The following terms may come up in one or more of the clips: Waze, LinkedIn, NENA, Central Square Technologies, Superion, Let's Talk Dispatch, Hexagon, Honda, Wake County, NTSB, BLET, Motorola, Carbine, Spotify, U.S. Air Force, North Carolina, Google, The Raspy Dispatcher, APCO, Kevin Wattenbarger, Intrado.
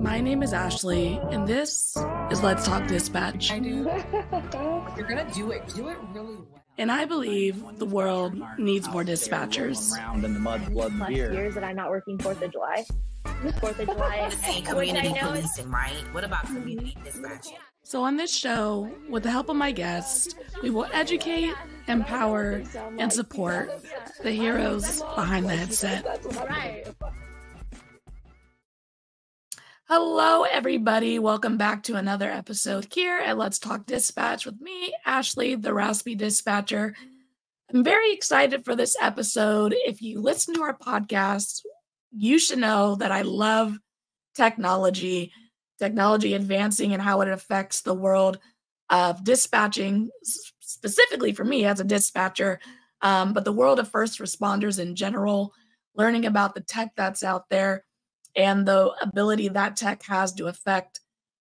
My name is Ashley, and this is Let's Talk Dispatch. I do. You're gonna do it. Do it really well. And I believe the world needs more dispatchers. Round in the mud, blood, and beer. Years that I'm not working 4th of July. 4th of July. Hey, community policing, right? What about community dispatch? So on this show, with the help of my guests, we will educate, empower, and support the heroes behind the headset. Hello, everybody. Welcome back to another episode here at Let's Talk Dispatch with me, Ashley, the Raspy Dispatcher. I'm very excited for this episode. If you listen to our podcast, you should know that I love technology advancing and how it affects the world of dispatching, specifically for me as a dispatcher, but the world of first responders in general, learning about the tech that's out there and the ability that tech has to affect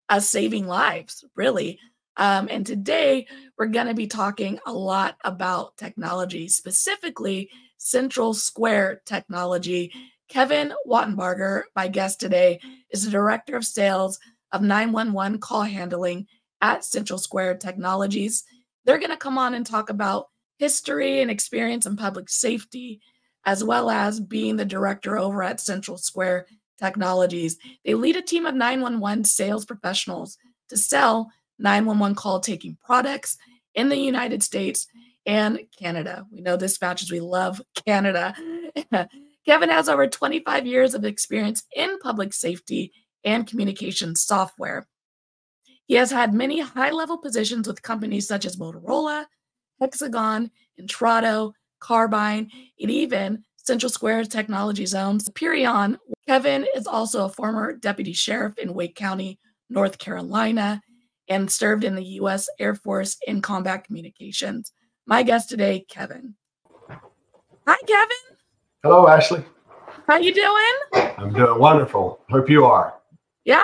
us saving lives, really. And today, we're going to be talking a lot about technology, specifically Central Square Technology. Kevin Wattenbarger, my guest today, is the Director of Sales of 911 Call Handling at Central Square Technologies. They're going to come on and talk about history and experience in public safety, as well as being the director over at Central Square Technologies. They lead a team of 911 sales professionals to sell 911 call-taking products in the United States and Canada. We know dispatchers, we love Canada. Kevin has over 25 years of experience in public safety and communication software. He has had many high-level positions with companies such as Motorola, Hexagon, Intrado, Carbine, and even Central Square Technologies' own Superion. Kevin is also a former deputy sheriff in Wake County, North Carolina, and served in the U.S. Air Force in combat communications. My guest today, Kevin. Hi, Kevin. Hello, Ashley. How you doing? I'm doing wonderful. Hope you are. Yeah,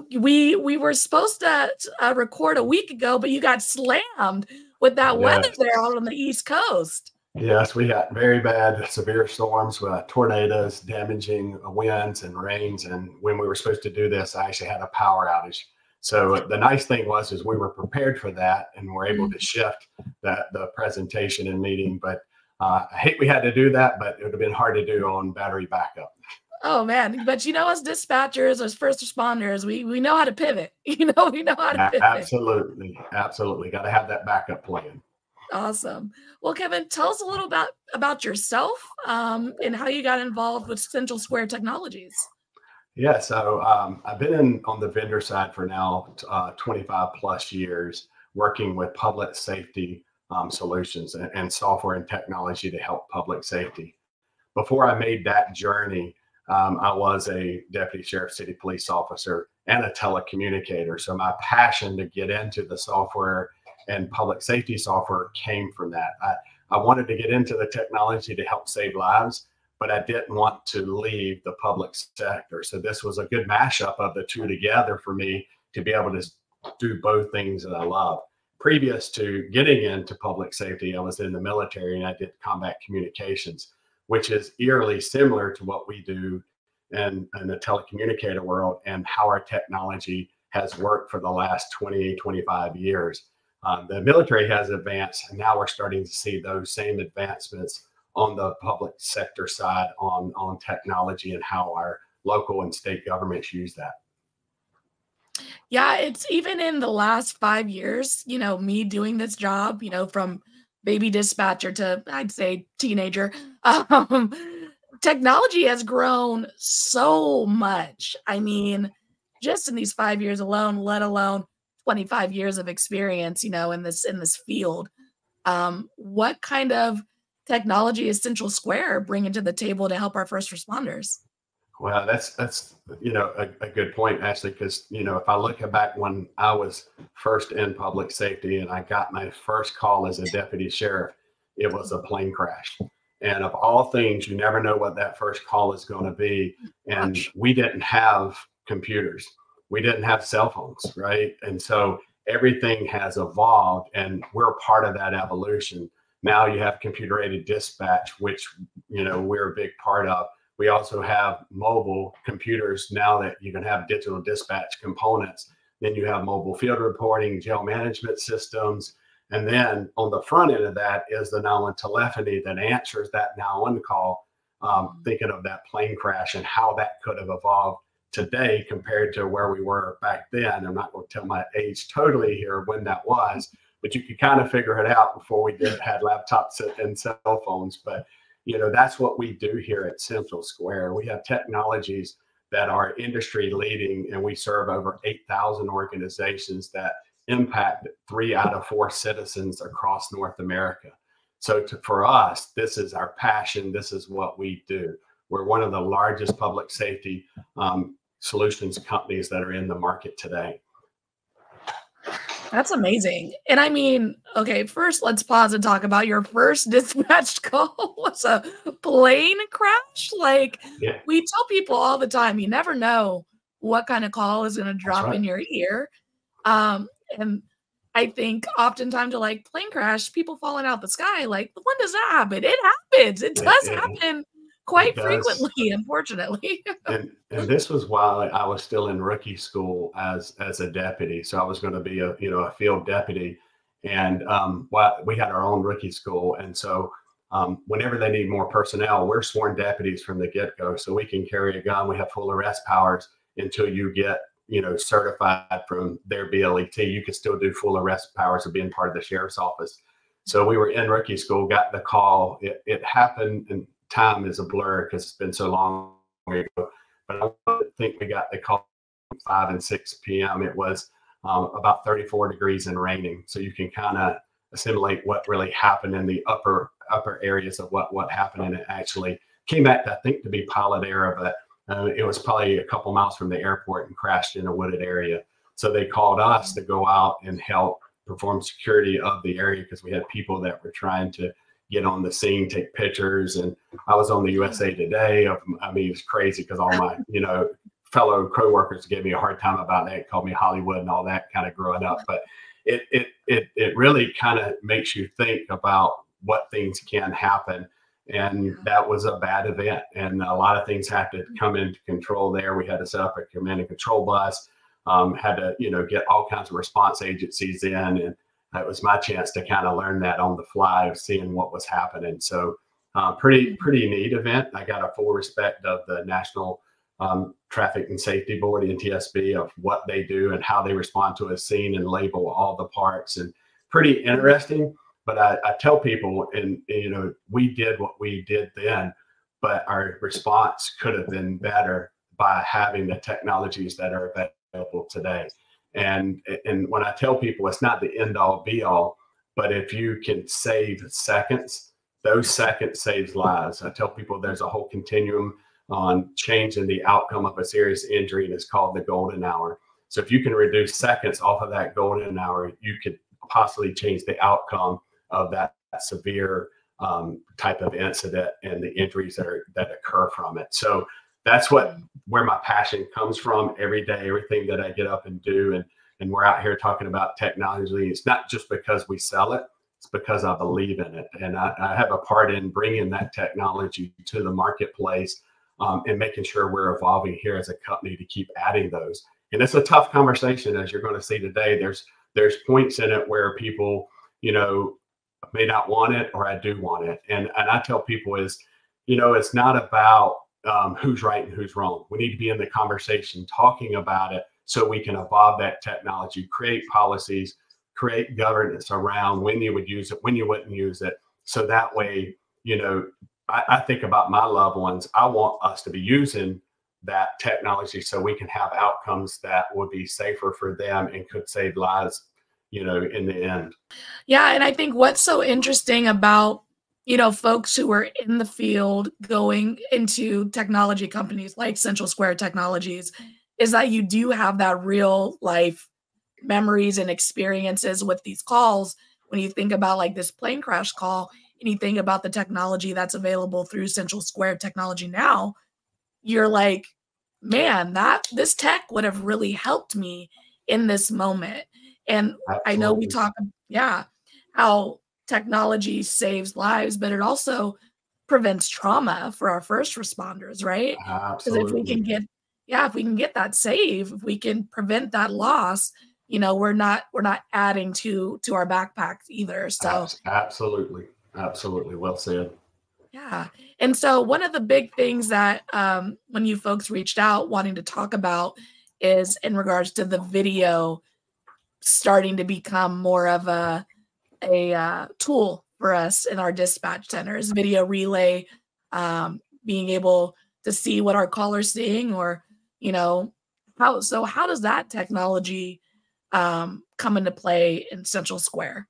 we were supposed to record a week ago, but you got slammed with that weather there out on the East Coast. Yes, we got very bad, severe storms, tornadoes, damaging winds and rains. And when we were supposed to do this, I actually had a power outage. So the nice thing was is we were prepared for that and were able to shift the presentation and meeting, but I hate we had to do that, but it would have been hard to do on battery backup. Oh, man. But, you know, as dispatchers, as first responders, we know how to pivot. You know, we know how to pivot. Absolutely. Absolutely. Got to have that backup plan. Awesome. Well, Kevin, tell us a little about yourself and how you got involved with Central Square Technologies. Yeah. So I've been on the vendor side for now 25 plus years working with public safety solutions and software and technology to help public safety. Before I made that journey, I was a deputy sheriff, city police officer, and a telecommunicator. So my passion to get into the software and public safety software came from that. I wanted to get into the technology to help save lives, but I didn't want to leave the public sector. So this was a good mashup of the two together for me to be able to do both things that I love. Previous to getting into public safety, I was in the military and I did combat communications, which is eerily similar to what we do in the telecommunicator world and how our technology has worked for the last 20, 25 years. The military has advanced, and now we're starting to see those same advancements on the public sector side on technology and how our local and state governments use that. Yeah, it's even in the last 5 years, you know, me doing this job, you know, from baby dispatcher to I'd say teenager, technology has grown so much. I mean, just in these 5 years alone, let alone 25 years of experience, you know, in this field. What kind of technology is Central Square bringing to the table to help our first responders? Well, that's you know, a good point, Ashley, because, you know, if I look back when I was first in public safety and I got my first call as a deputy sheriff, it was a plane crash. And of all things, you never know what that first call is going to be. And we didn't have computers. We didn't have cell phones, right? And so everything has evolved and we're part of that evolution. Now you have computer-aided dispatch, which, you know, we're a big part of. We also have mobile computers now that you can have digital dispatch components. Then you have mobile field reporting, jail management systems. And then on the front end of that is the 911 telephony that answers that 911 call, thinking of that plane crash and how that could have evolved today compared to where we were back then. I'm not going to tell my age totally here when that was, but you could kind of figure it out before we had laptops and cell phones. But, you know, that's what we do here at Central Square. We have technologies that are industry leading, and we serve over 8,000 organizations that impact 3 out of 4 citizens across North America. So for us, this is our passion. This is what we do. We're one of the largest public safety solutions companies that are in the market today. That's amazing. And I mean, okay, first let's pause and talk about your first dispatched call was a plane crash. Like, yeah, we tell people all the time, you never know what kind of call is going to drop in your ear. And I think oftentimes to like plane crash, people falling out the sky, like, when does that happen? It happens. It does happen quite frequently, unfortunately. And this was while I was still in rookie school as a deputy. So I was going to be a, you know, a field deputy, and we had our own rookie school. And so whenever they need more personnel, we're sworn deputies from the get-go. So we can carry a gun. We have full arrest powers until you get, you know, certified from their BLET. You can still do full arrest powers of being part of the sheriff's office. So we were in rookie school, got the call. It happened, and time is a blur because it's been so long ago, but I think we got the call at 5 and 6 p.m. It was about 34 degrees and raining. So you can kind of assimilate what really happened in the upper areas of what happened. And it actually came back, I think, to be pilot error, but it was probably a couple miles from the airport and crashed in a wooded area. So they called us to go out and help perform security of the area because we had people that were trying to get on the scene, take pictures. And I was on the USA Today. I mean, it was crazy because all my, you know, fellow coworkers gave me a hard time about that, called me Hollywood and all that kind of growing up. But it really kind of makes you think about what things can happen. And that was a bad event. And a lot of things had to come into control there. We had to set up a command and control bus, had to, you know, get all kinds of response agencies in. And it was my chance to kind of learn that on the fly of seeing what was happening. So pretty neat event. I got a full respect of the National Traffic and Safety Board, NTSB, of what they do and how they respond to a scene and label all the parts. And pretty interesting. But I tell people, and you know, we did what we did then, but our response could have been better by having the technologies that are available today. And when I tell people, it's not the end all be all, but if you can save seconds, those seconds saves lives. I tell people there's a whole continuum on changing the outcome of a serious injury, and it's called the golden hour. So if you can reduce seconds off of that golden hour, you could possibly change the outcome of that severe type of incident and the injuries that occur from it. So that's where my passion comes from every day, everything that I get up and do. And we're out here talking about technology. It's not just because we sell it, it's because I believe in it. And I have a part in bringing that technology to the marketplace and making sure we're evolving here as a company to keep adding those. And it's a tough conversation, as you're going to see today. There's points in it where people, you know, may not want it, or I do want it. And I tell people is, you know, it's not about who's right and who's wrong. We need to be in the conversation talking about it so we can evolve that technology, create policies, create governance around when you would use it, when you wouldn't use it. So that way, you know, I think about my loved ones. I want us to be using that technology so we can have outcomes that would be safer for them and could save lives, you know, in the end. Yeah. And I think what's so interesting about, you know, folks who are in the field going into technology companies like Central Square Technologies is that you do have that real life memories and experiences with these calls. When you think about like this plane crash call and you think about the technology that's available through Central Square Technology now, you're like, man, this tech would have really helped me in this moment. And absolutely. I know we talk, how technology saves lives, but it also prevents trauma for our first responders, right? Absolutely. Because if we can get, yeah, if we can get that save, if we can prevent that loss, you know, we're not adding to our backpack either. So absolutely, absolutely, well said. Yeah, and so one of the big things that when you folks reached out wanting to talk about is in regards to the video starting to become more of a tool for us in our dispatch centers, video relay, being able to see what our caller's seeing, or, you know, how, so how does that technology come into play in Central Square?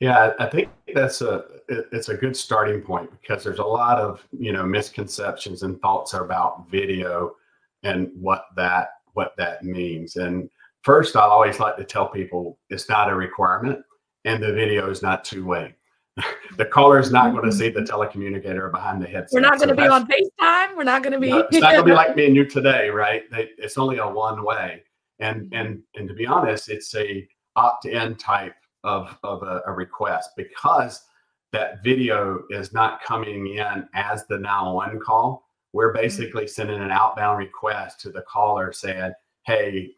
Yeah, I think that's it's a good starting point, because there's a lot of, you know, misconceptions and thoughts about video and what that means. And first, I always like to tell people it's not a requirement, and the video is not two-way. The caller is not going to see the telecommunicator behind the headset. We're not going to be on FaceTime. We're not going to be. No, it's not going to be like me and you today, right? It's only a one-way, and to be honest, it's a opt-in type of a request, because that video is not coming in as the 911 call. We're basically sending an outbound request to the caller saying, "Hey,"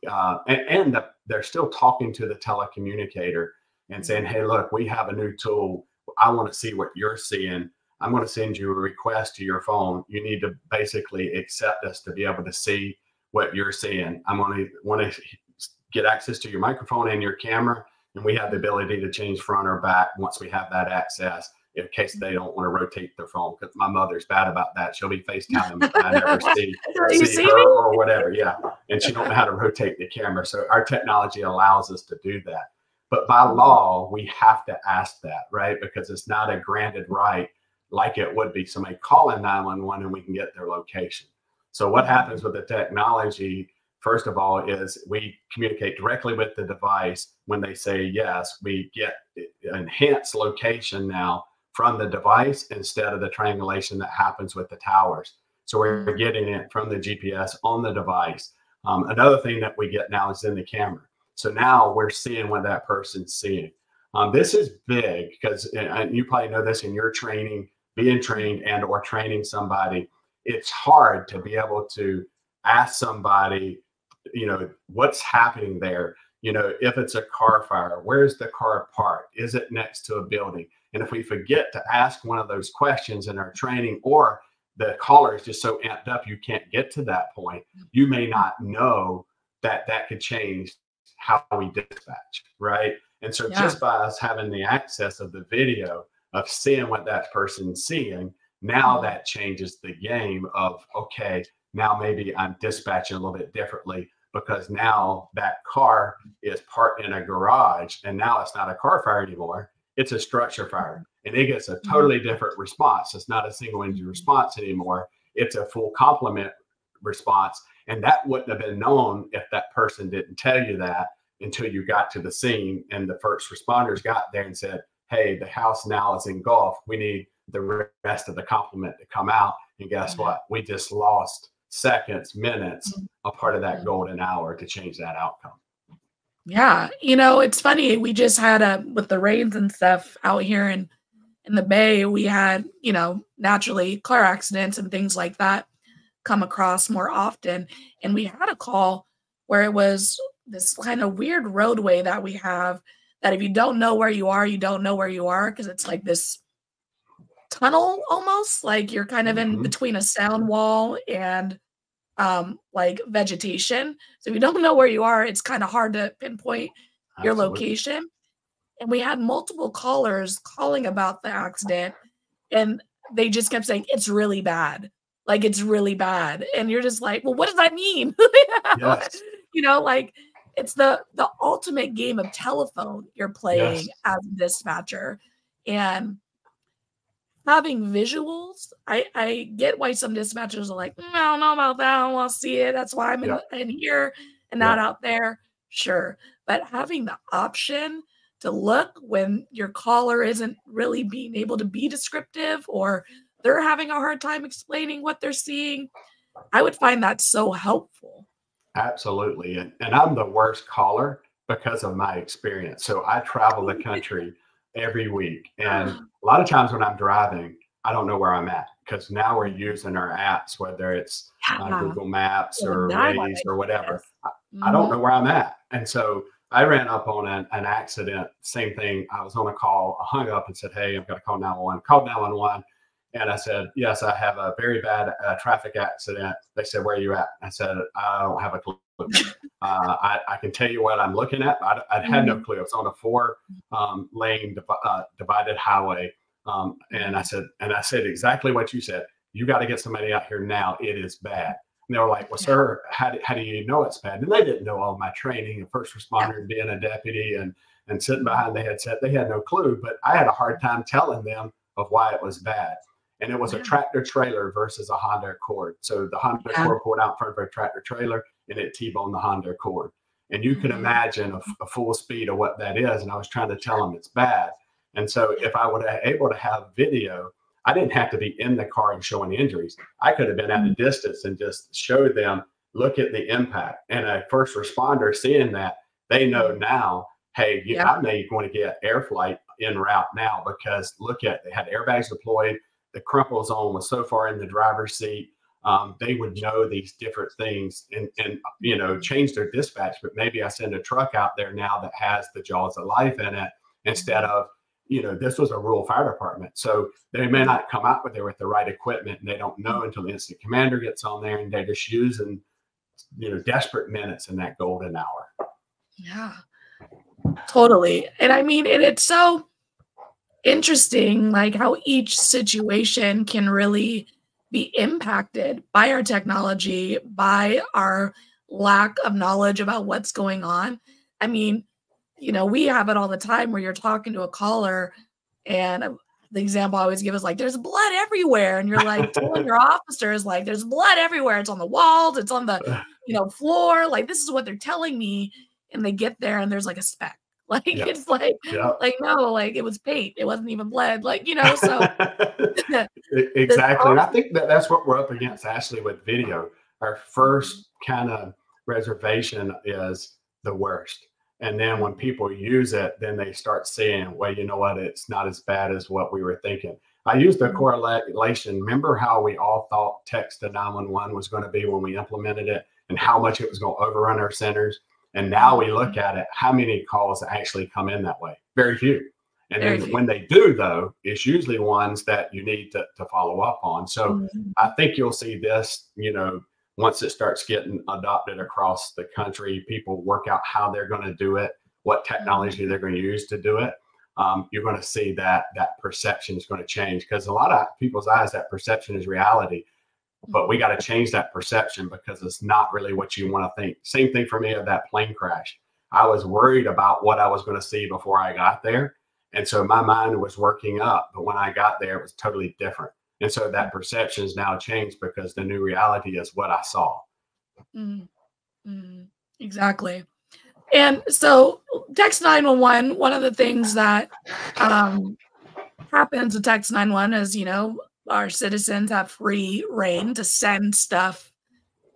and they're still talking to the telecommunicator and saying, "Hey, look, we have a new tool. I want to see what you're seeing. I'm going to send you a request to your phone. You need to basically accept us to be able to see what you're seeing. I'm going to want to get access to your microphone and your camera, and we have the ability to change front or back once we have that access, in case they don't want to rotate their phone." Because my mother's bad about that. She'll be FaceTiming me, I never see her or whatever. Yeah, and she don't know how to rotate the camera. So our technology allows us to do that. But by law, we have to ask that, right? Because it's not a granted right like it would be somebody calling 911 and we can get their location. So what happens with the technology, first of all, is we communicate directly with the device. When they say yes, we get enhanced location now from the device instead of the triangulation that happens with the towers. So we're getting it from the GPS on the device. Another thing that we get now is in the camera. So now we're seeing what that person's seeing. This is big, because, and you probably know this in your training, being trained and or training somebody, it's hard to be able to ask somebody, you know, what's happening there. You know, if it's a car fire, where's the car parked? Is it next to a building? And if we forget to ask one of those questions in our training, or the caller is just so amped up you can't get to that point, you may not know that that could change how we dispatch, right? And so just by us having the access of the video of seeing what that person's seeing, now that changes the game of, okay, now maybe I'm dispatching a little bit differently, because now that car is parked in a garage, and now it's not a car fire anymore. It's a structure fire, and it gets a totally different response. It's not a single engine response anymore. It's a full complement response. And that wouldn't have been known if that person didn't tell you that until you got to the scene and the first responders got there and said, "Hey, the house now is engulfed. We need the rest of the complement to come out." And guess what? We just lost seconds, minutes, a part of that golden hour to change that outcome. Yeah. You know, it's funny. We just had with the rains and stuff out here in the Bay, we had, you know, naturally car accidents and things like that come across more often. And we had a call where it was this kind of weird roadway that we have that if you don't know where you are, you don't know where you are, because it's like this tunnel almost, like you're kind of in between a sound wall and like vegetation. So if you don't know where you are, it's kind of hard to pinpoint your location. And we had multiple callers calling about the accident, and they just kept saying, "It's really bad. Like, it's really bad." And you're just like, well, what does that mean? You know, like, it's the ultimate game of telephone you're playing as a dispatcher. And having visuals, I get why some dispatchers are like, "I don't know about that. I don't want to see it. That's why I'm in here and not out there." Sure. But having the option to look when your caller isn't really being able to be descriptive, or they're having a hard time explaining what they're seeing, I would find that so helpful. Absolutely. And I'm the worst caller because of my experience. So I travel the country every week. And a lot of times when I'm driving, I don't know where I'm at, because now we're using our apps, whether it's Google Maps or Waze or whatever. Mm-hmm. I don't know where I'm at. And so I ran up on an accident. Same thing. I was on a call. I hung up and said, hey, I've got to call 911. Called 911. And I said, yes, I have a very bad traffic accident. They said, where are you at? I said, I don't have a clue. I can tell you what I'm looking at. I had no clue. It was on a 4-lane divided highway. And I said exactly what you said. You got to get somebody out here now. It is bad. And they were like, well, sir, how do you know it's bad? And they didn't know all my training and first responder and being a deputy and sitting behind the headset. They had no clue, but I had a hard time telling them of why it was bad. And it was a tractor trailer versus a Honda Accord. So the Honda Accord pulled out in front of a tractor trailer and it T-boned the Honda Accord. And you can imagine a full speed of what that is. And I was trying to tell them it's bad. And so if I were able to have video, I didn't have to be in the car and showing injuries. I could have been at a distance and just showed them, look at the impact. And a first responder seeing that, they know now, hey, I may want to get air flight en route now, because look at, they had airbags deployed. The crumple zone was so far in the driver's seat. They would know these different things and you know, change their dispatch. But maybe I send a truck out there now that has the jaws of life in it, instead of, you know, this was a rural fire department. So they may not come out with the right equipment, and they don't know until the incident commander gets on there, and they're just using, you know, desperate minutes in that golden hour. Yeah, totally. And I mean, and it's so interesting, like how each situation can really be impacted by our technology, by our lack of knowledge about what's going on. I mean, you know, we have it all the time where you're talking to a caller, and the example I always give is like, there's blood everywhere. And you're like telling your officers, like, there's blood everywhere. It's on the walls, it's on the, you know, floor. Like, this is what they're telling me. And they get there and there's like a speck. Like, it's like, like, no, like it was paint. It wasn't even blood. Like, you know, so. Exactly. And I think that that's what we're up against, Ashley, with video. Our first kind of reservation is the worst. And then when people use it, then they start seeing, well, you know what, it's not as bad as what we were thinking. I used the correlation. Remember how we all thought text to 911 was going to be when we implemented it, and how much it was going to overrun our centers. And now we look at it, how many calls actually come in that way? Very few. And then when they do, though, it's usually ones that you need to follow up on. So I think you'll see this, you know, once it starts getting adopted across the country, people work out how they're going to do it, what technology they're going to use to do it. You're going to see that that perception is going to change, because a lot of people's eyes, that perception is reality. But we got to change that perception, because it's not really what you want to think. Same thing for me of that plane crash. I was worried about what I was going to see before I got there. And so my mind was working up. But when I got there, it was totally different. And so that perception is now changed, because the new reality is what I saw. Mm-hmm. Exactly. And so text 911, one of the things that happens with text 911 is, you know, our citizens have free reign to send stuff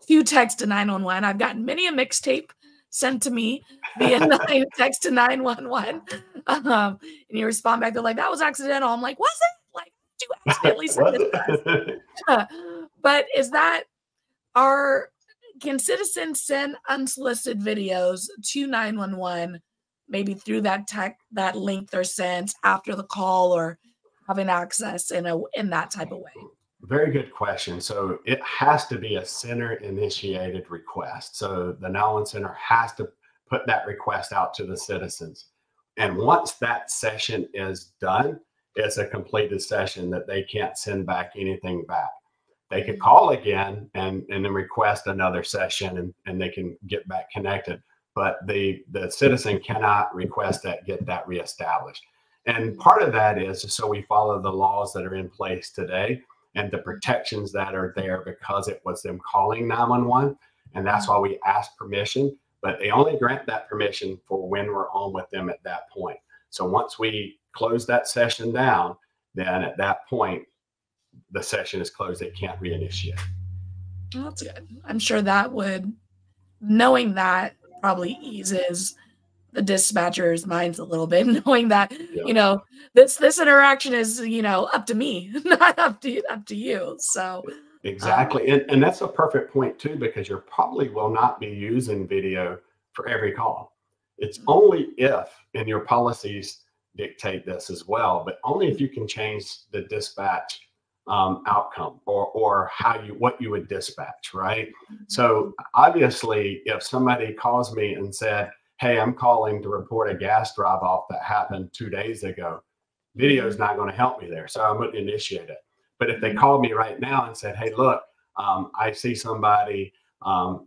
to text to 911. I've gotten many a mixtape sent to me via text to 911. And you respond back, they're like, that was accidental. I'm like, was it? Do accidentally send this to us? But is that can citizens send unsolicited videos to 911, maybe through that that link they're sent after the call, or having access in that type of way? Very good question. So it has to be a center initiated request. So the 911 center has to put that request out to the citizens. And once that session is done, it's a completed session that they can't send back anything back. They could call again and then request another session, and they can get back connected. But the citizen cannot request that, get that reestablished. And part of that is so we follow the laws that are in place today and the protections that are there, because it was them calling 911. And that's why we ask permission, but they only grant that permission for when we're on with them at that point. So once we close that session down, then at that point, the session is closed. They can't reinitiate. Well, that's good. I'm sure that knowing that probably eases the dispatcher's minds a little bit, knowing that, yeah, you know, this interaction is, you know, up to me, not up to you. So exactly. And that's a perfect point too, because you probably will not be using video for every call. It's only if, and your policies dictate this as well, but only if you can change the dispatch outcome or how you, what you would dispatch, right? So obviously if somebody calls me and said, hey, I'm calling to report a gas drive off that happened 2 days ago, video is not going to help me there. So I wouldn't initiate it. But if they called me right now and said, hey, look, I see somebody,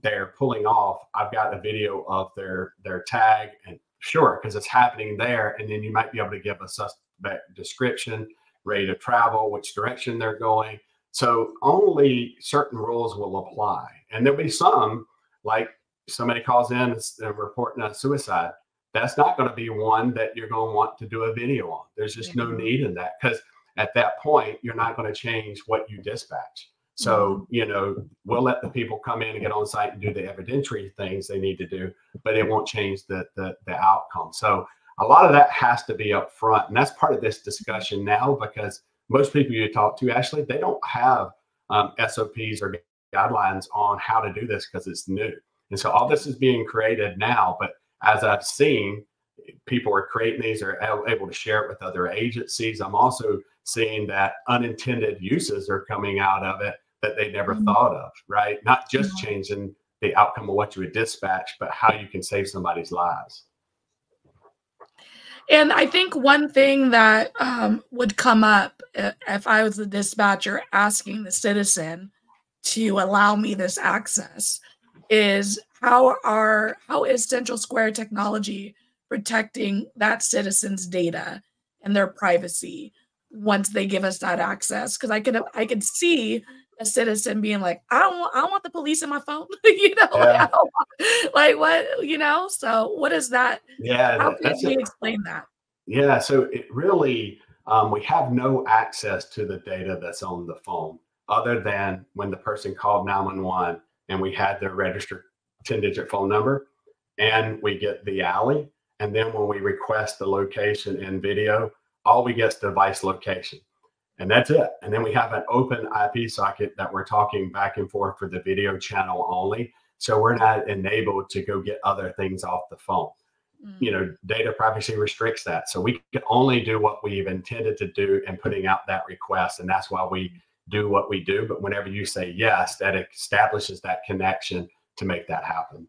they're pulling off. I've got a video of their tag, and sure, because it's happening there. And then you might be able to give a suspect description, rate of travel, which direction they're going. So only certain rules will apply. And there'll be some, like somebody calls in and reporting a suicide. That's not going to be one that you're going to want to do a video on. There's just no need in that, because at that point, you're not going to change what you dispatch. So, you know, we'll let the people come in and get on site and do the evidentiary things they need to do, but it won't change the outcome. So a lot of that has to be up front. And that's part of this discussion now, because most people you talk to, Ashley, they don't have SOPs or guidelines on how to do this because it's new. And so all this is being created now, but as I've seen, people are creating these, are able to share it with other agencies. I'm also seeing that unintended uses are coming out of it that they never thought of, right? Not just changing the outcome of what you would dispatch, but how you can save somebody's lives. And I think one thing that would come up if I was the dispatcher asking the citizen to allow me this access is how is Central Square Technology protecting that citizen's data and their privacy once they give us that access? Because I could see a citizen being like, I don't want the police in my phone, you know, yeah, like what, you know. So what is that? Yeah, how can you explain that? Yeah, so it really, we have no access to the data that's on the phone other than when the person called 911 and we had their registered 10-digit phone number, and we get the alley, and then when we request the location and video, all we get is device location. And that's it. And then we have an open IP socket that we're talking back and forth for the video channel only. So we're not enabled to go get other things off the phone. You know, data privacy restricts that. So we can only do what we've intended to do in putting out that request. And that's why we do what we do. But whenever you say yes, that establishes that connection to make that happen.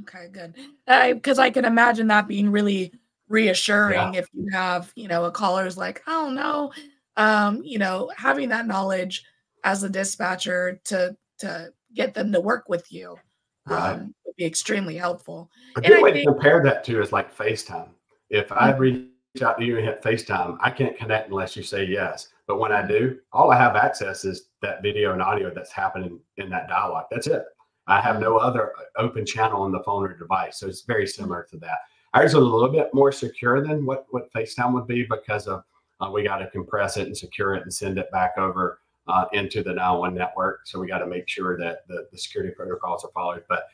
Okay, good. Because I can imagine that being really reassuring, yeah, if you have, you know, a caller's like, I don't know, you know, having that knowledge as a dispatcher to get them to work with you, right, would be extremely helpful. A good way to compare that to is like FaceTime. If I reach out to you and hit FaceTime, I can't connect unless you say yes. But when I do, all I have access is that video and audio that's happening in that dialogue. That's it. I have no other open channel on the phone or device. So it's very similar to that. Ours is a little bit more secure than what FaceTime would be, because of we got to compress it and secure it and send it back over into the 911 network. So we got to make sure that the security protocols are followed. But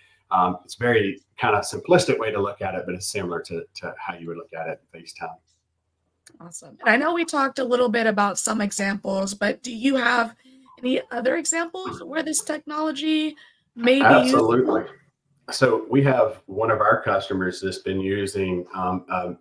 it's very kind of simplistic way to look at it, but it's similar to how you would look at it in FaceTime. Awesome. And I know we talked a little bit about some examples, but do you have any other examples where this technology may be Absolutely. Useful? So we have one of our customers that's been using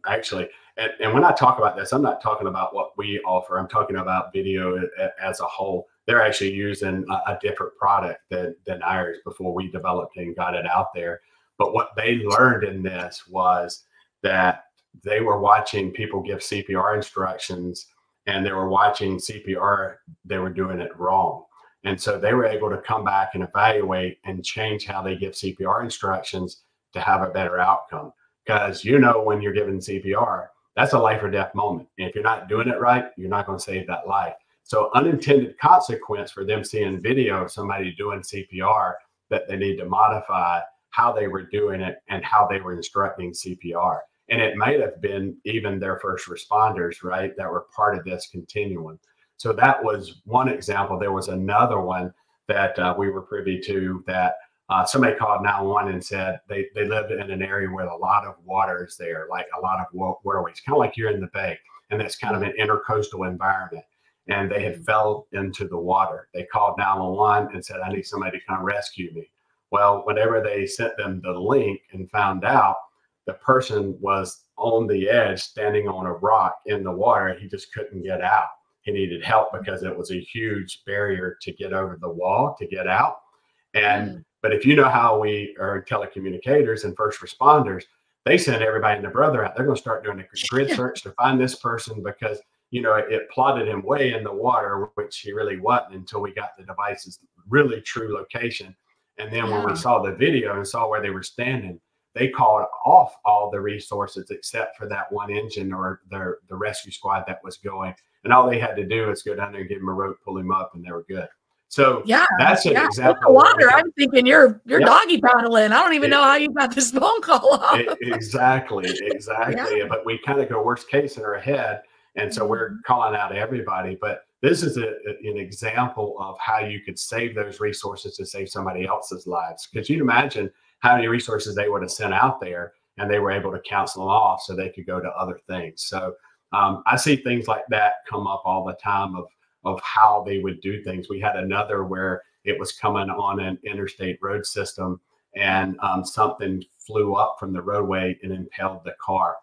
actually, and when I talk about this, I'm not talking about what we offer. I'm talking about video as a whole. They're actually using a different product than ours before we developed and got it out there. But what they learned in this was that they were watching people give CPR instructions, and they were watching CPR. They were doing it wrong. And so they were able to come back and evaluate and change how they give CPR instructions to have a better outcome. Because, you know, when you're giving CPR, that's a life or death moment. And if you're not doing it right, you're not going to save that life. So unintended consequence for them seeing video of somebody doing CPR, that they need to modify how they were doing it and how they were instructing CPR. And it might have been even their first responders, right, that were part of this continuum. So that was one example. There was another one that we were privy to that Somebody called 911 and said they lived in an area where a lot of water is there, like a lot of waterways, kind of like you're in the bay, and that's kind of an intercoastal environment. And they had fell into the water. They called 911 and said, I need somebody to come rescue me. Well, whenever they sent them the link and found out, the person was on the edge, standing on a rock in the water. He just couldn't get out. He needed help because it was a huge barrier to get over the wall, to get out. And but if you know how we are telecommunicators and first responders, they send everybody and their brother out. They're going to start doing a grid search to find this person because, you know, it plotted him way in the water, which he really wasn't until we got the device's really true location. And then when we saw the video and saw where they were standing, they called off all the resources except for that one engine or the rescue squad that was going. And all they had to do is go down there and give him a rope, pull him up, and they were good. So yeah, that's an example. Water, I'm thinking you're doggy paddling. I don't even know how you got this phone call off. Exactly. But we kind of go worst case in our head. And so we're calling out everybody. But this is an example of how you could save those resources to save somebody else's lives. Because you'd imagine how many resources they would have sent out there, and they were able to cancel off so they could go to other things. So I see things like that come up all the time of how they would do things. We had another where it was coming on an interstate road system and something flew up from the roadway and impaled the car,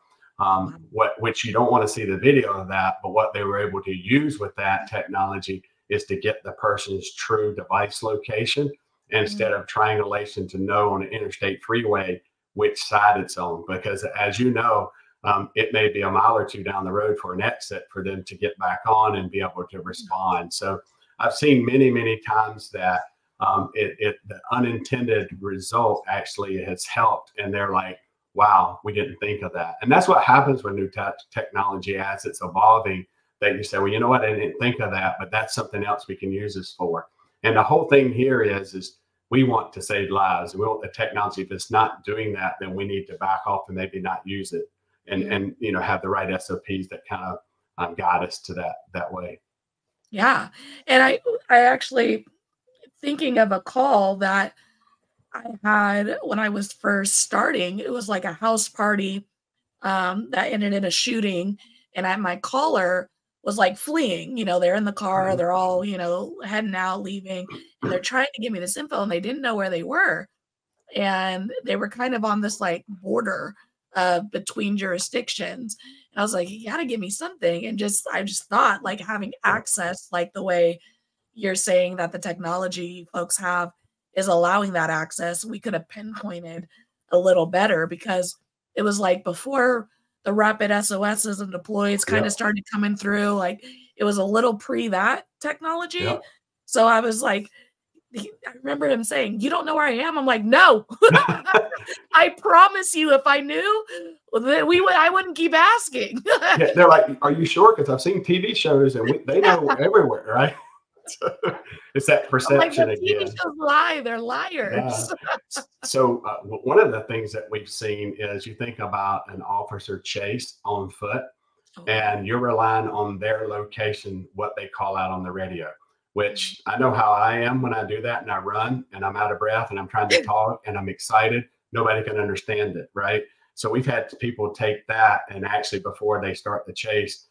which you don't want to see the video of that, but what they were able to use with that technology is to get the person's true device location instead of triangulation to know on an interstate freeway which side it's on. Because as you know, it may be a mile or two down the road for an exit for them to get back on and be able to respond. So I've seen many, many times that the unintended result actually has helped. And they're like, wow, we didn't think of that. And that's what happens with new technology as it's evolving, that you say, well, you know what, I didn't think of that, but that's something else we can use this for. And the whole thing here is we want to save lives. And we want the technology. If it's not doing that, then we need to back off and maybe not use it. And you know, have the right SOPs that kind of guide us to that way. Yeah, and I actually thinking of a call that I had when I was first starting. It was like a house party that ended in a shooting, and my caller was like fleeing. You know, they're in the car, they're all, you know, heading out, leaving, and they're trying to give me this info, and they didn't know where they were, and they were kind of on this like border between jurisdictions. And I was like, you gotta give me something. And I just thought like having access, like the way you're saying that the technology folks have is allowing that access, we could have pinpointed a little better, because it was like before the rapid SOSs and deploys kind of started coming through, like it was a little pre that technology. So I was like, I remember him saying, you don't know where I am. I'm like, no, I promise you, if I knew, that I wouldn't keep asking. Yeah, they're like, are you sure? Because I've seen TV shows and they know everywhere, right? So it's that perception like again. TV shows lie, they're liars. Yeah. So one of the things that we've seen is you think about an officer chase on foot and you're relying on their location, what they call out on the radio. Which I know how I am when I do that, and I run and I'm out of breath and I'm trying to talk and I'm excited. Nobody can understand it, right? So we've had people take that and actually before they start the chase,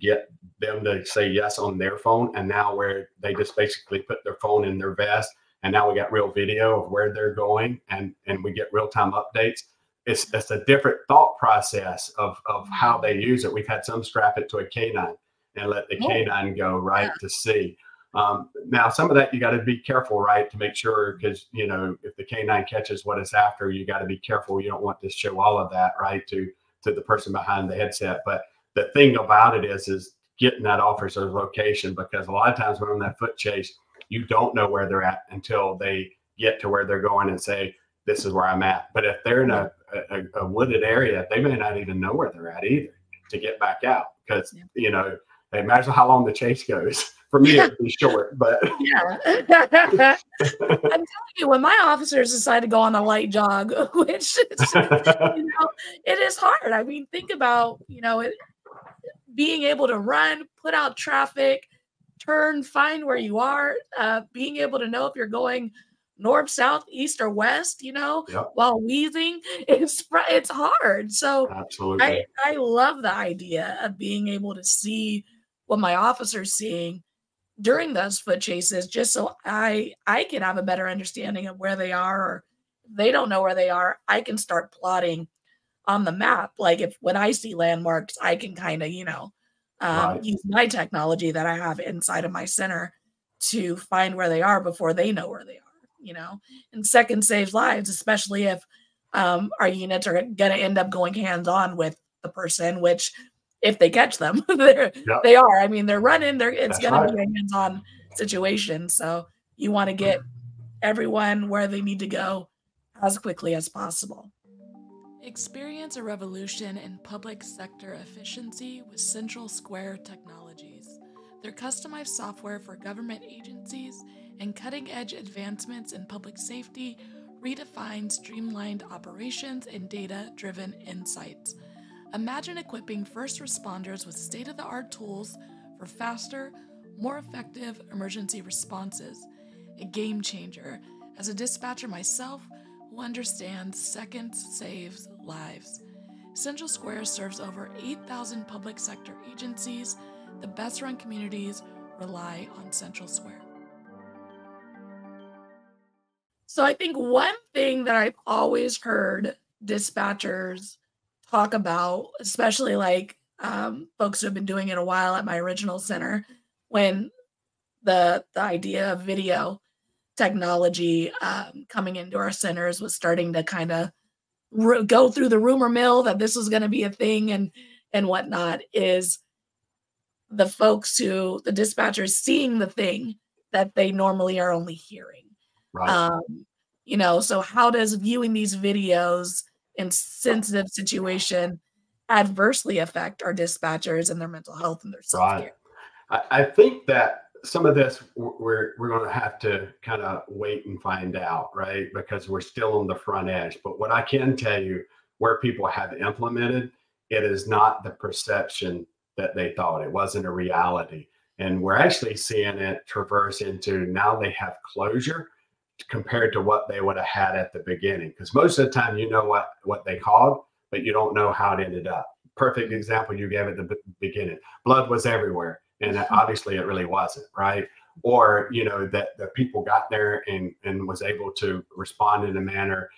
get them to say yes on their phone. And now where they just basically put their phone in their vest, and now we got real video of where they're going, and we get real-time updates. It's a different thought process of how they use it. We've had some strap it to a canine and let the canine go to see. Now, some of that you got to be careful, right, to make sure, because, you know, if the canine catches what it's after, you got to be careful. You don't want to show all of that, right, to the person behind the headset. But the thing about it is getting that officer's location, because a lot of times when on that foot chase, you don't know where they're at until they get to where they're going and say, this is where I'm at. But if they're in a wooded area, they may not even know where they're at either to get back out, because, you know, imagine how long the chase goes. For me, it'd be short, but I'm telling you, when my officers decide to go on a light jog, which is, you know, it is hard. I mean, think about, you know, being able to run, put out traffic, turn, find where you are, being able to know if you're going north, south, east, or west, you know, while weaving, it's hard. So absolutely. I love the idea of being able to see what my officer's seeing during those foot chases, just so I can have a better understanding of where they are, or if they don't know where they are, I can start plotting on the map. Like when I see landmarks, I can kind of, you know, use my technology that I have inside of my center to find where they are before they know where they are, you know. And second saves lives, especially if our units are going to end up going hands-on with the person, which if they catch them, they are. I mean, they're running. It's going to be a hands-on situation. So you want to get everyone where they need to go as quickly as possible. Experience a revolution in public sector efficiency with Central Square Technologies. Their customized software for government agencies and cutting-edge advancements in public safety redefine streamlined operations and data-driven insights. Imagine equipping first responders with state-of-the-art tools for faster, more effective emergency responses. A game changer. As a dispatcher myself, who understands seconds saves lives. Central Square serves over 8,000 public sector agencies. The best-run communities rely on Central Square. So I think one thing that I've always heard dispatchers talk about, especially like folks who have been doing it a while at my original center, when the idea of video technology coming into our centers was starting to kind of go through the rumor mill that this was going to be a thing and whatnot, is the folks who, the dispatchers seeing the thing that they normally are only hearing. Right. You know, so how does viewing these videos in sensitive situation adversely affect our dispatchers and their mental health and their self-care? Right. I think that some of this we're going to have to kind of wait and find out, right? Because we're still on the front edge. But what I can tell you, where people have implemented, it is not the perception that they thought. It wasn't a reality. And we're actually seeing it traverse into now they have closure compared to what they would have had at the beginning. Because most of the time, you know what they called, but you don't know how it ended up. Perfect example you gave at the beginning. Blood was everywhere. And obviously it really wasn't, right? Or, you know, that the people got there and was able to respond in a manner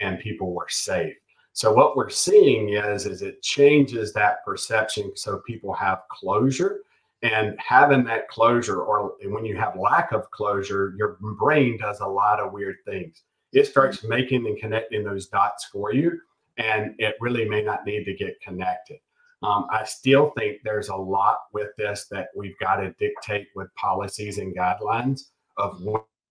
and people were safe. So what we're seeing is it changes that perception, so people have closure, and having that closure, or when you have lack of closure, your brain does a lot of weird things. It starts making and connecting those dots for you, and it really may not need to get connected. I still think there's a lot with this that we've got to dictate with policies and guidelines of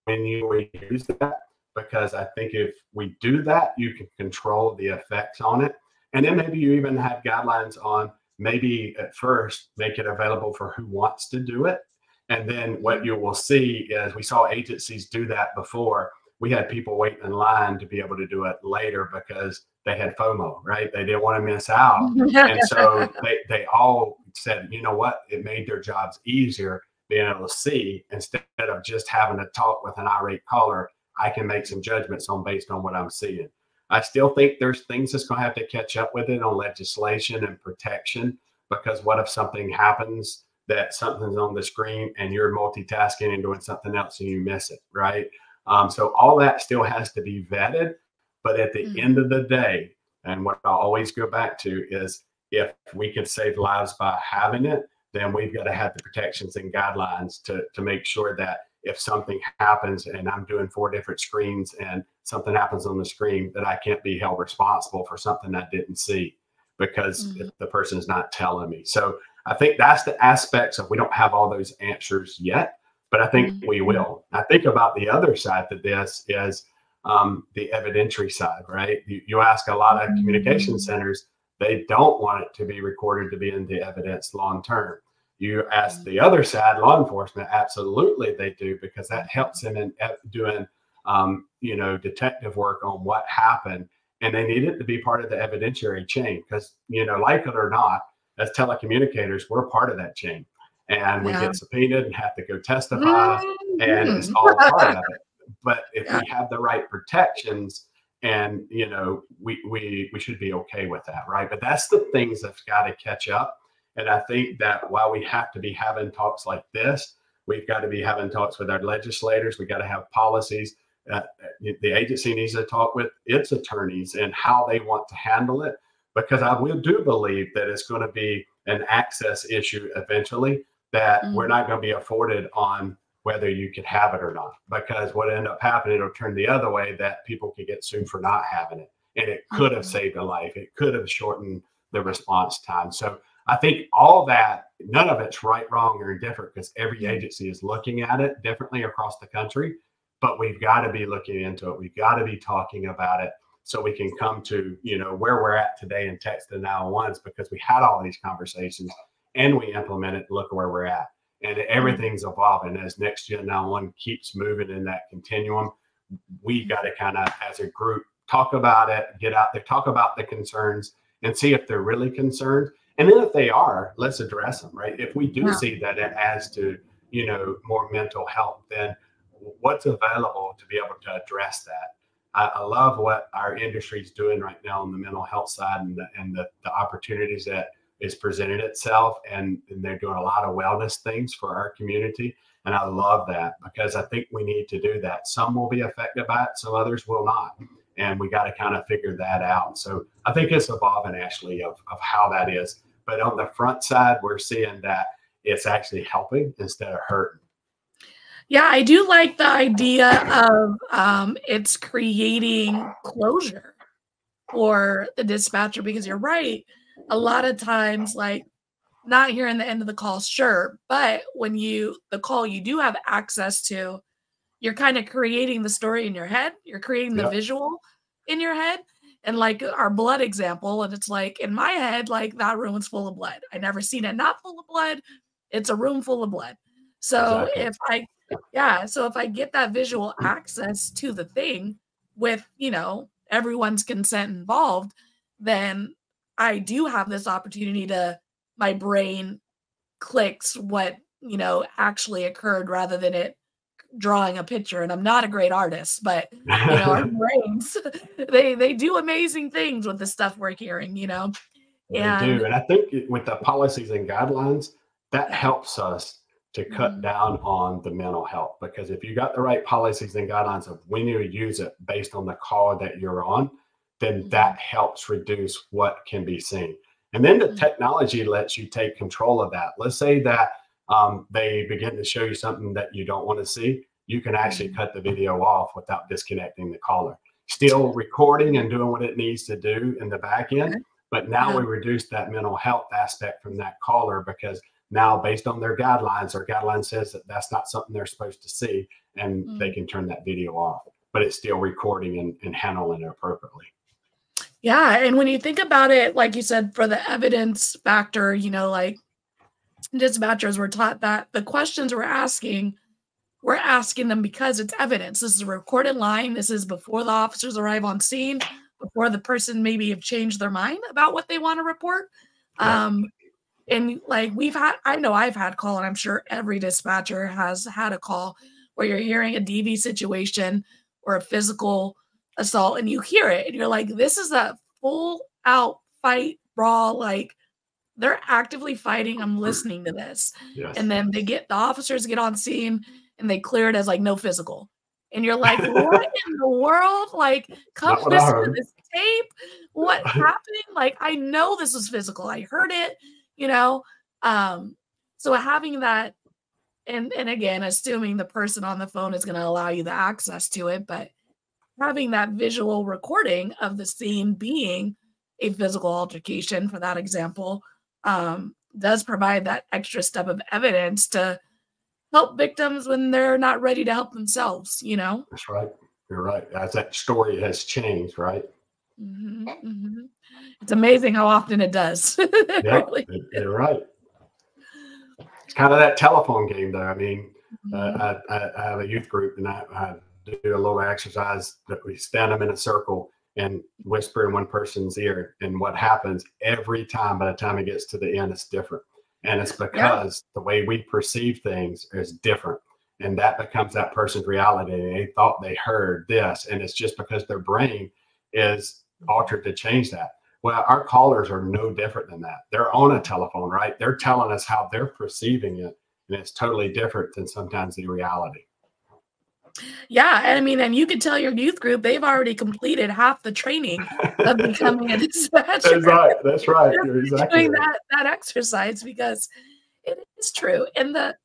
when you use that, because I think if we do that, you can control the effects on it. And then maybe you even have guidelines on, maybe at first make it available for who wants to do it. And then what you will see is, we saw agencies do that before. We had people waiting in line to be able to do it later because they had FOMO, right? They didn't want to miss out. And so they all said, you know what? It made their jobs easier being able to see, instead of just having to talk with an irate caller. I can make some judgments based on what I'm seeing. I still think there's things that's going to have to catch up with it on legislation and protection, because what if something happens that something's on the screen and you're multitasking and doing something else and you miss it, right? So all that still has to be vetted. But at the end of the day, and what I always go back to is, if we can save lives by having it, then we've got to have the protections and guidelines to make sure that if something happens and I'm doing 4 different screens and something happens on the screen, that I can't be held responsible for something I didn't see because the person's not telling me. So I think that's the aspects of, we don't have all those answers yet, but I think we will. I think about the other side to this is the evidentiary side, right? You ask a lot of communication centers, they don't want it to be recorded to be in the evidence long term. You ask the other side, law enforcement, absolutely they do, because that helps them in doing, you know, detective work on what happened. And they need it to be part of the evidentiary chain because, you know, like it or not, as telecommunicators, we're part of that chain. And we get subpoenaed and have to go testify, and it's all part of it. But if we have the right protections, and we should be okay with that, right? But that's the things that's got to catch up. And I think that while we have to be having talks like this, we've got to be having talks with our legislators. We got to have policies. The agency needs to talk with its attorneys and how they want to handle it, because I will do believe that it's going to be an access issue eventually that we're not going to be afforded on whether you could have it or not, because what ended up happening, it'll turn the other way that people could get sued for not having it. And it could have saved a life. It could have shortened the response time. So I think all that, none of it's right, wrong, or indifferent, because every agency is looking at it differently across the country, but we've got to be looking into it. We've got to be talking about it so we can come to, where we're at today and text the 911s, because we had all these conversations and we implemented, look where we're at. And everything's evolving as next gen 911 keeps moving in that continuum. We've got to kind of, as a group, talk about it, get out there, talk about the concerns and see if they're really concerned. And then if they are, let's address them, right? If we do see that it adds to, more mental health, then what's available to be able to address that? I love what our industry is doing right now on the mental health side and the opportunities that is presented itself. And they're doing a lot of wellness things for our community. And I love that, because I think we need to do that. Some will be affected by it, some others will not. And we got to kind of figure that out. So I think it's evolving, Ashley, of how that is. But on the front side, we're seeing that it's actually helping instead of hurting. Yeah, I do like the idea of it's creating closure for the dispatcher, because you're right. A lot of times, like, not hearing the end of the call, sure, but when the call you do have access to, you're kind of creating the story in your head. You're creating the visual in your head. And like our blood example, and it's like in my head, like that room is full of blood. I never seen it not full of blood. It's a room full of blood. So if I get that visual access to the thing with, everyone's consent involved, then I do have this opportunity to, my brain clicks what, actually occurred rather than it drawing a picture. And I'm not a great artist, but our brains, they do amazing things with the stuff we're hearing, They do. And I think with the policies and guidelines, that helps us to cut down on the mental health, because if you got the right policies and guidelines of when you use it based on the call that you're on, then that helps reduce what can be seen. And then the technology lets you take control of that. Let's say that they begin to show you something that you don't want to see. You can actually cut the video off without disconnecting the caller. Still recording and doing what it needs to do in the back end. But now we reduce that mental health aspect from that caller, because now based on their guidelines, our guideline says that that's not something they're supposed to see, and they can turn that video off. But it's still recording and handling it appropriately. Yeah. And when you think about it, like you said, for the evidence factor, like dispatchers were taught that the questions we're asking them because it's evidence. This is a recorded line. This is before the officers arrive on scene, before the person maybe have changed their mind about what they want to report. Right. And like I know I've had call, and I'm sure every dispatcher has had a call where you're hearing a DV situation or a physical assault, and you hear it and you're like, this is a full out fight, brawl, like they're actively fighting. I'm listening to this. Yes. And then the officers get on scene and they clear it as like no physical. And you're like, what in the world? Like, come listen to this tape. What happened? Like, I know this was physical. I heard it, so having that, and again, assuming the person on the phone is going to allow you the access to it, but having that visual recording of the scene being a physical altercation, for that example, does provide that extra step of evidence to help victims when they're not ready to help themselves, That's right. You're right. As that story has changed, right? Mm-hmm, mm-hmm. It's amazing how often it does. You're right. It's kind of that telephone game, though. I mean, I have a youth group, and I do a little exercise that we stand them in a circle and whisper in one person's ear. And what happens every time, by the time it gets to the end, it's different. And it's because the way we perceive things is different. And that becomes that person's reality. They thought they heard this, and it's just because their brain is altered to change that. Well, our callers are no different than that. They're on a telephone, right? They're telling us how they're perceiving it, and it's totally different than sometimes the reality. Yeah, I mean, and you can tell your youth group, they've already completed half the training of becoming a dispatcher. That's right. That's right. You're exactly doing right. That exercise, because it is true. And the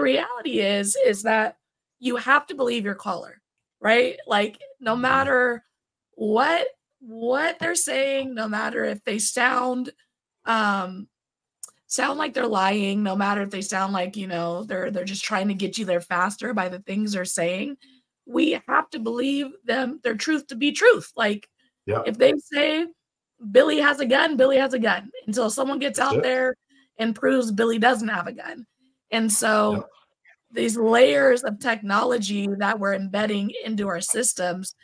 reality is that you have to believe your caller, right? Like, no matter what they're saying, no matter if they sound sound like they're lying, no matter if they sound like, you know, they're just trying to get you there faster by the things they're saying, we have to believe them, their truth to be truth. Like, yeah. If they say Billy has a gun, Billy has a gun, until someone gets out there and proves Billy doesn't have a gun. And so these layers of technology that we're embedding into our systems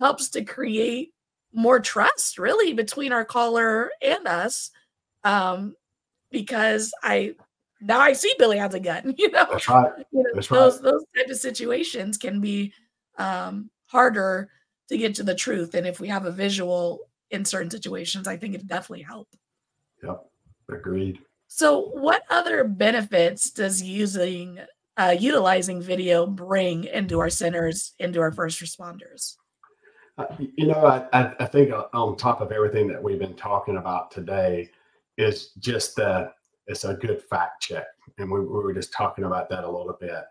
helps to create more trust, really, between our caller and us. Because now I see Billy has a gun, you know. That's right. That's those type of situations can be harder to get to the truth. And if we have a visual in certain situations, I think it definitely helps. Yep, agreed. So what other benefits does utilizing video bring into our centers, into our first responders? You know, I think on top of everything that we've been talking about today, is just that it's a good fact check. And we were just talking about that a little bit.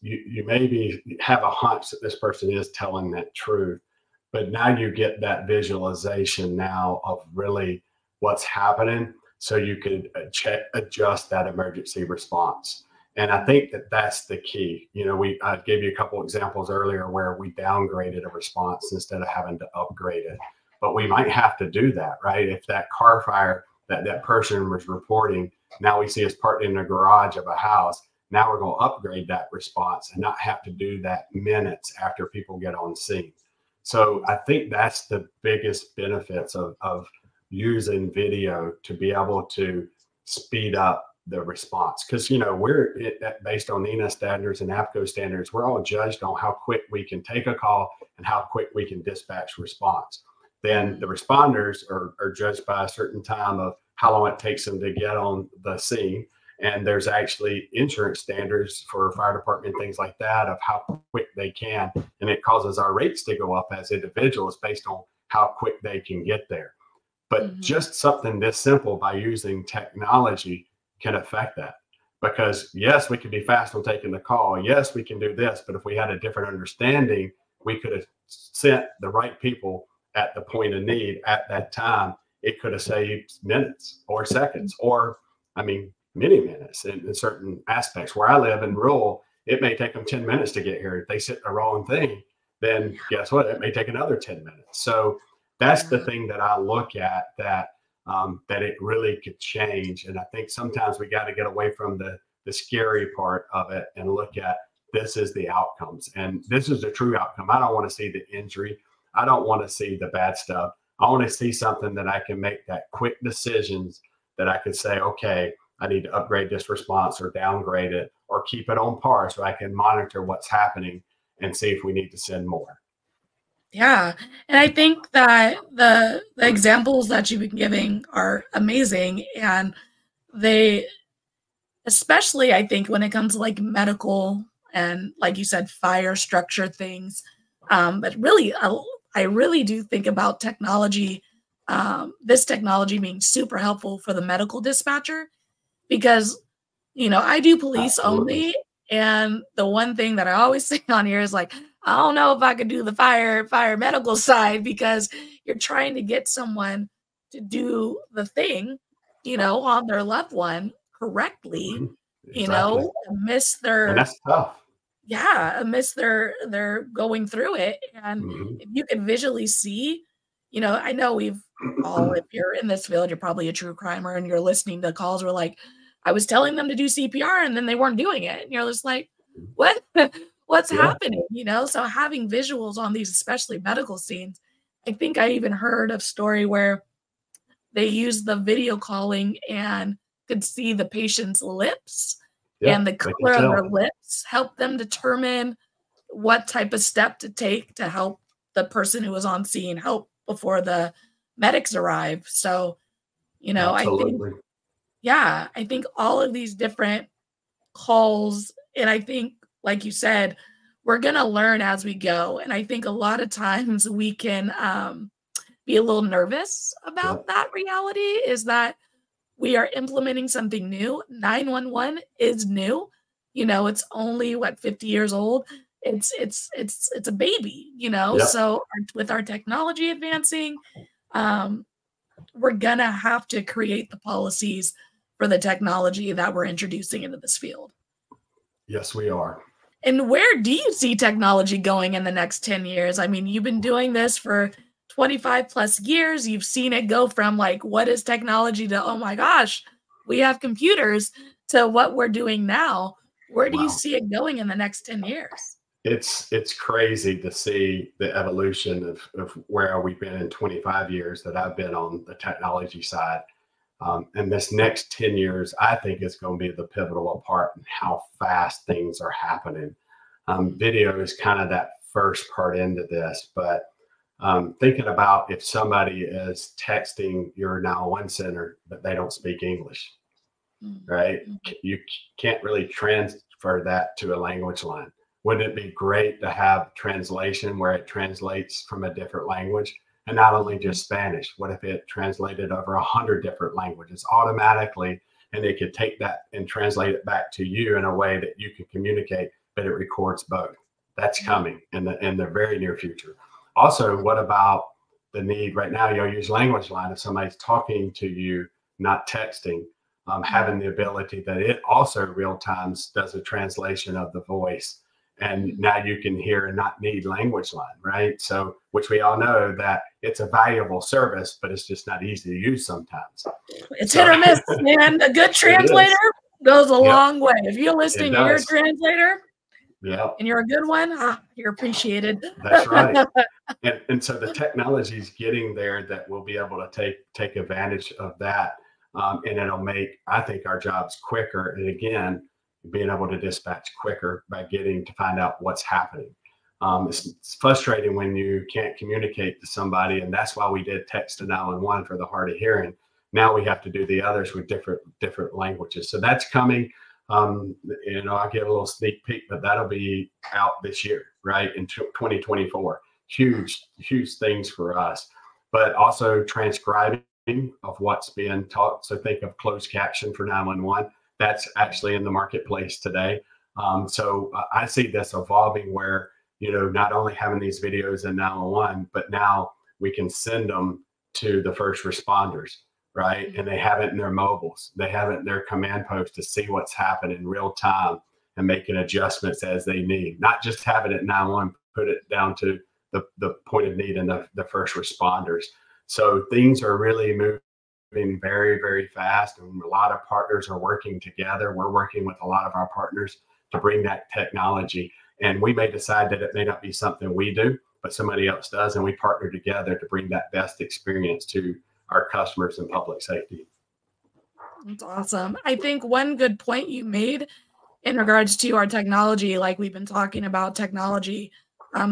You maybe have a hunch that this person is telling that truth, but now you get that visualization now of really what's happening. So you could adjust that emergency response. And I think that that's the key. You know, I gave you a couple examples earlier where we downgraded a response instead of having to upgrade it. But we might have to do that, right? If that car fire that person was reporting, now we see it's parked in the garage of a house. Now we're going to upgrade that response and not have to do that minutes after people get on scene. So I think that's the biggest benefits of using video to be able to speed up the response. Because, you know, based on NENA standards and APCO standards, we're all judged on how quick we can take a call and how quick we can dispatch response. Then the responders are judged by a certain time of how long it takes them to get on the scene. And there's actually insurance standards for fire department, things like that, of how quick they can. And it causes our rates to go up as individuals based on how quick they can get there. But just something this simple by using technology can affect that. Because yes, we can be fast on taking the call. Yes, we can do this. But if we had a different understanding, we could have sent the right people at the point of need at that time. It could have saved minutes or seconds, or I mean, many minutes in certain aspects. Where I live in rural, it may take them 10 minutes to get here. If they sit the wrong thing, then guess what? It may take another 10 minutes. So that's the thing that I look at, that it really could change. And I think sometimes we got to get away from the scary part of it and look at, this is the outcomes. And this is the true outcome. I don't want to see the injury. I don't want to see the bad stuff. I want to see something that I can make that quick decisions that I could say, okay, I need to upgrade this response or downgrade it or keep it on par so I can monitor what's happening and see if we need to send more. Yeah. And I think that the examples that you've been giving are amazing. And they, especially I think when it comes to like medical and like you said, fire structure things, but really, I really do think about technology, this technology being super helpful for the medical dispatcher, because, you know, I do police only. And the one thing that I always say on here is like, I don't know if I could do the fire medical side, because you're trying to get someone to do the thing, you know, on their loved one correctly, exactly. You know, amidst their... And that's tough. Yeah, amidst they're going through it. And if you can visually see, you know, I know we've all, if you're in this field, you're probably a true crimer and you're listening to calls where like, I was telling them to do CPR and then they weren't doing it. And you're just like, what's happening? You know, so having visuals on these, especially medical scenes, I think I even heard a story where they used the video calling and could see the patient's lips Yep, and the color of their lips help them determine what type of step to take to help the person who was on scene help before the medics arrive. So, you know, absolutely. I think, yeah, I think all of these different calls, and I think, like you said, we're going to learn as we go. And I think a lot of times we can be a little nervous about that reality, is that we are implementing something new. 911 is new. You know, it's only what, 50 years old. It's a baby, you know? Yeah. So with our technology advancing, we're going to have to create the policies for the technology that we're introducing into this field. Yes, we are. And where do you see technology going in the next 10 years? I mean, you've been doing this for 25 plus years. You've seen it go from like, what is technology, to, oh my gosh, we have computers, to what we're doing now. Where do you see it going in the next 10 years? It's crazy to see the evolution of where we've been in 25 years that I've been on the technology side. And this next 10 years, I think it's going to be the pivotal part in how fast things are happening. Video is kind of that first part into this, but thinking about if somebody is texting your 911 center, but they don't speak English, right? You can't really transfer that to a language line. Wouldn't it be great to have translation where it translates from a different language? And not only just Spanish, what if it translated over 100 different languages automatically, and it could take that and translate it back to you in a way that you can communicate, but it records both? That's coming in the very near future. Also, what about the need right now? You'll use language line if somebody's talking to you, not texting, having the ability that it also real time does a translation of the voice. And now you can hear and not need language line, right? So, which we all know that it's a valuable service, but it's just not easy to use sometimes. It's hit or miss, man. A good translator goes a long way. If you're listening, you're a translator, and you're a good one, you're appreciated. That's right. And so the technology is getting there that we'll be able to take advantage of that. And it'll make, I think, our jobs quicker. And again, being able to dispatch quicker by getting to find out what's happening. It's frustrating when you can't communicate to somebody, and that's why we did text to 911 for the hard of hearing. Now we have to do the others with different languages. So that's coming. You know, I'll give a little sneak peek, but that'll be out this year, right? In 2024, huge things for us, but also transcribing of what's being taught. So think of closed caption for 911. That's actually in the marketplace today. So I see this evolving where, you know, not only having these videos in 911, but now we can send them to the first responders, right? And they have it in their mobiles. They have it in their command post to see what's happening in real time and making adjustments as they need. Not just have it at 911, put it down to the point of need and the first responders. So things are really moving very, very fast, and a lot of partners are working together. We're working with a lot of our partners to bring that technology, and we may decide that it may not be something we do, but somebody else does, and we partner together to bring that best experience to our customers in public safety. That's awesome. I think one good point you made in regards to our technology, like we've been talking about technology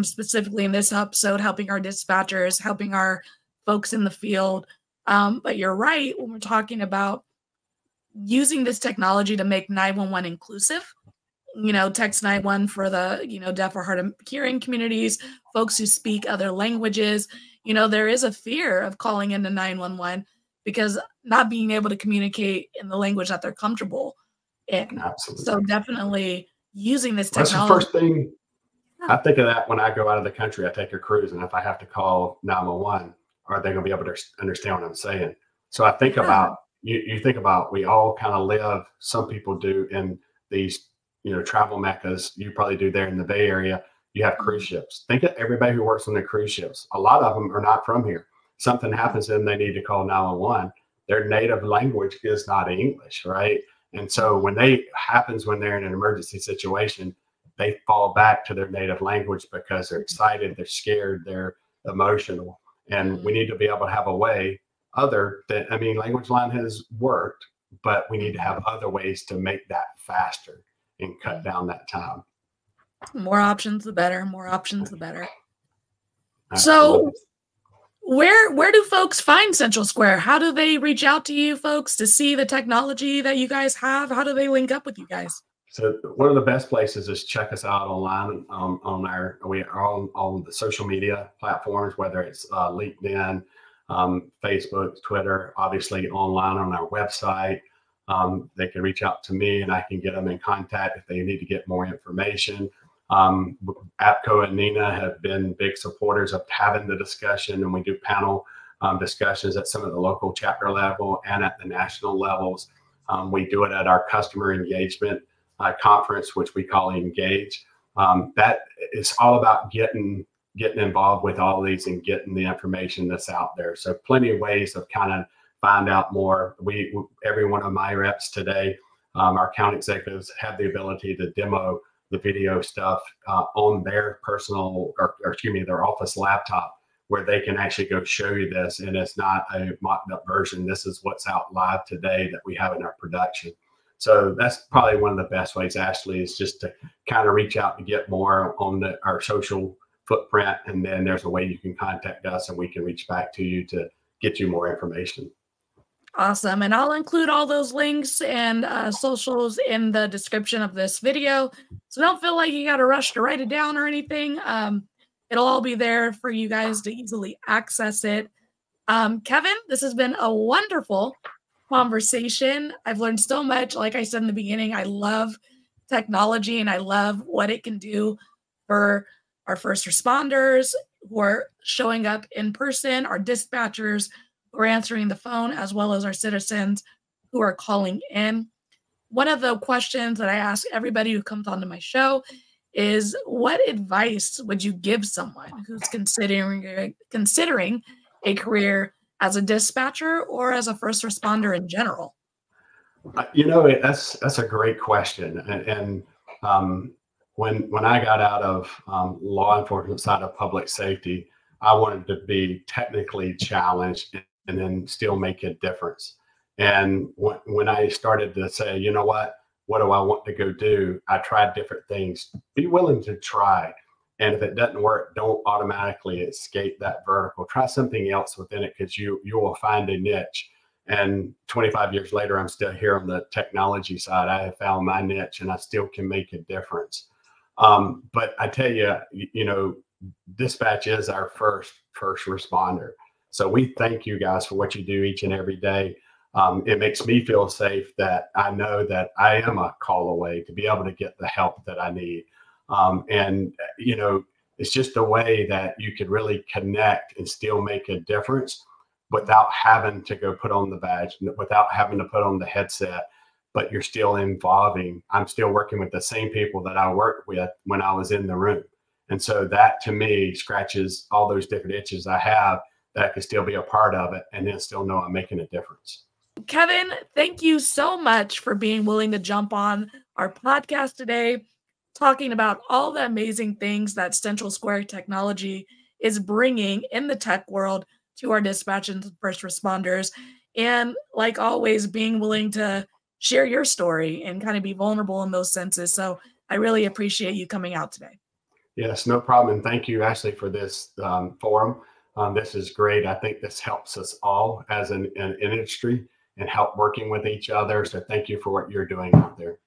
specifically in this episode, helping our dispatchers, helping our folks in the field. But you're right, when we're talking about using this technology to make 911 inclusive, you know, text 911 for the, you know, deaf or hard of hearing communities, folks who speak other languages, you know, there is a fear of calling into 911 because not being able to communicate in the language that they're comfortable in. Absolutely. So definitely using this technology. That's the first thing I think of that when I go out of the country, I take a cruise, and if I have to call 911, are they going to be able to understand what I'm saying? So I think about, you think about, we all kind of live, some people do in these, you know, travel meccas, you probably do there in the Bay Area, you have cruise ships. Think of everybody who works on the cruise ships. A lot of them are not from here. Something happens to them, they need to call 911. Their native language is not English, right? And so when they happens, when they're in an emergency situation, they fall back to their native language because they're excited, they're scared, they're emotional. And we need to be able to have a way other than, I mean, language line has worked, but we need to have other ways to make that faster and cut down that time. More options, the better. More options, the better. Absolutely. So where do folks find Central Square? How do they reach out to you folks to see the technology that you guys have? How do they link up with you guys? So one of the best places is check us out online. We are on the social media platforms, whether it's LinkedIn, Facebook, Twitter, obviously online on our website. They can reach out to me and I can get them in contact if they need to get more information. APCO and NENA have been big supporters of having the discussion, and we do panel discussions at some of the local chapter level and at the national levels. We do it at our customer engagement conference, which we call Engage. That is all about getting involved with all of these and getting the information that's out there. So plenty of ways of kind of find out more. Every one of my reps today, our county executives have the ability to demo the video stuff on their personal, or excuse me, their office laptop, where they can actually go show you this. And it's not a mocked up version. This is what's out live today that we have in our production. So that's probably one of the best ways, Ashley, is just to kind of reach out and get more on our social footprint. And then there's a way you can contact us and we can reach back to you to get you more information. Awesome. And I'll include all those links and socials in the description of this video. So don't feel like you got to rush to write it down or anything. It'll all be there for you guys to easily access it. Kevin, this has been a wonderful conversation. I've learned so much. Like I said in the beginning, I love technology and I love what it can do for our first responders who are showing up in person, our dispatchers, we're answering the phone, as well as our citizens who are calling in. One of the questions that I ask everybody who comes onto my show is, what advice would you give someone who's considering a career as a dispatcher or as a first responder in general? You know, that's a great question. When I got out of law enforcement side of public safety, I wanted to be technically challenged and then still make a difference. And when I started to say, you know what do I want to go do? I tried different things. Be willing to try. And if it doesn't work, don't automatically escape that vertical. Try something else within it, because you will find a niche. And 25 years later, I'm still here on the technology side. I have found my niche and I still can make a difference. But I tell you, you know, dispatch is our first responder. So we thank you guys for what you do each and every day. It makes me feel safe that I know that I am a call away to be able to get the help that I need. And, you know, it's just a way that you could really connect and still make a difference without having to go put on the badge, without having to put on the headset, but you're still involving. I'm still working with the same people that I worked with when I was in the room. And so that, to me, scratches all those different itches I have that I can still be a part of it and then still know I'm making a difference. Kevin, thank you so much for being willing to jump on our podcast today, talking about all the amazing things that Central Square Technology is bringing in the tech world to our dispatch and first responders. And like always, being willing to share your story and kind of be vulnerable in those senses. So I really appreciate you coming out today. Yes, no problem. And thank you, Ashley, for this forum. This is great. I think this helps us all as an industry and help working with each other. So thank you for what you're doing out there.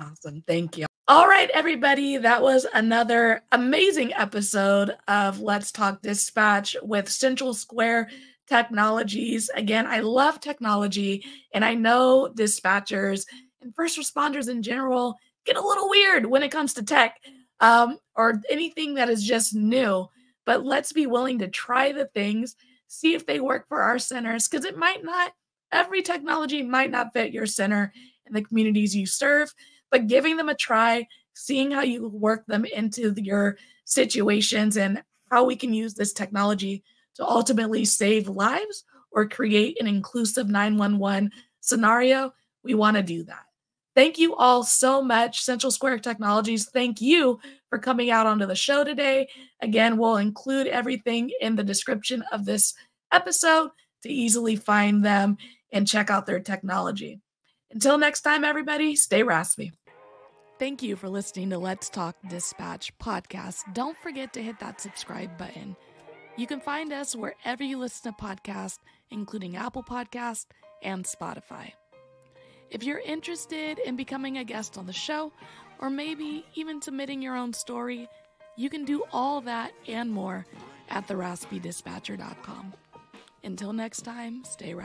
Awesome. Thank you. All right, everybody. That was another amazing episode of Let's Talk Dispatch with Central Square Technologies. Again, I love technology, and I know dispatchers and first responders in general get a little weird when it comes to tech. Or anything that is just new, but let's be willing to try the things, see if they work for our centers, because it might not, every technology might not fit your center and the communities you serve, but giving them a try, seeing how you work them into your situations and how we can use this technology to ultimately save lives or create an inclusive 911 scenario, we want to do that. Thank you all so much, Central Square Technologies. Thank you for coming out onto the show today. Again, we'll include everything in the description of this episode. to easily find them and check out their technology. Until next time, everybody, stay raspy. Thank you for listening to Let's Talk Dispatch podcast. Don't forget to hit that subscribe button. You can find us wherever you listen to podcasts, including Apple Podcasts and Spotify. If you're interested in becoming a guest on the show, or maybe even submitting your own story, you can do all that and more at theraspydispatcher.com. Until next time, stay raspy.